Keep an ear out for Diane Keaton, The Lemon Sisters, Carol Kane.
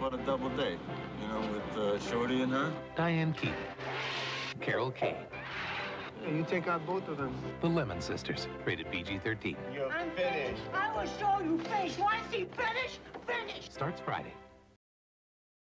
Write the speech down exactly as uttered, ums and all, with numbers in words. about a double date, you know, with uh, Shorty and her. Diane Keaton, Carol Kane. Yeah, you take out both of them. The Lemon Sisters, rated P G thirteen. You're finished. I will show you face. Want to see finish? Finish. Starts Friday.